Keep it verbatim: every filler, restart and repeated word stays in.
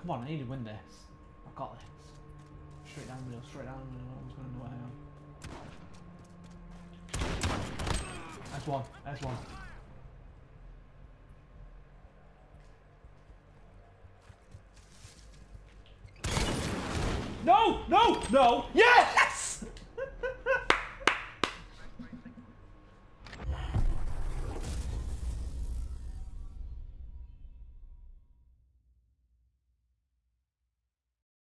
Come on, I need to win this. I've got this. Straight down the middle, straight down the middle. No one's going to know where I am. That's one, that's one. No, no, no, yes!